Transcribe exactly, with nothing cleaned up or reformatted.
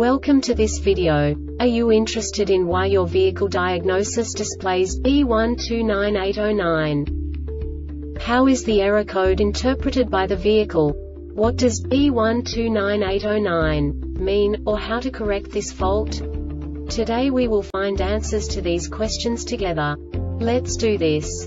Welcome to this video. Are you interested in why your vehicle diagnosis displays B one two nine eight zero nine? How is the error code interpreted by the vehicle? What does B one two nine eight zero nine mean, or how to correct this fault? Today we will find answers to these questions together. Let's do this.